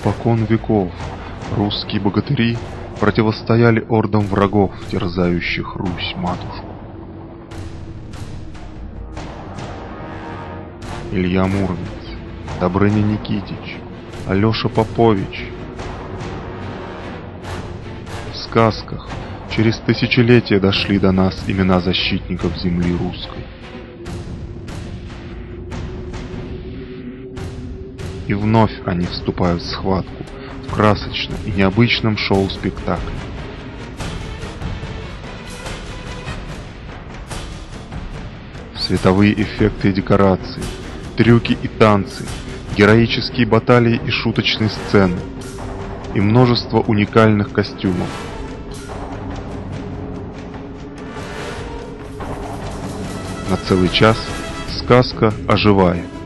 Испокон веков русские богатыри противостояли ордам врагов, терзающих Русь-матушку. Илья Муромец, Добрыня Никитич, Алёша Попович. В сказках через тысячелетия дошли до нас имена защитников земли русской. И вновь они вступают в схватку в красочном и необычном шоу-спектакле. Световые эффекты и декорации, трюки и танцы, героические баталии и шуточные сцены, и множество уникальных костюмов. На целый час сказка оживает.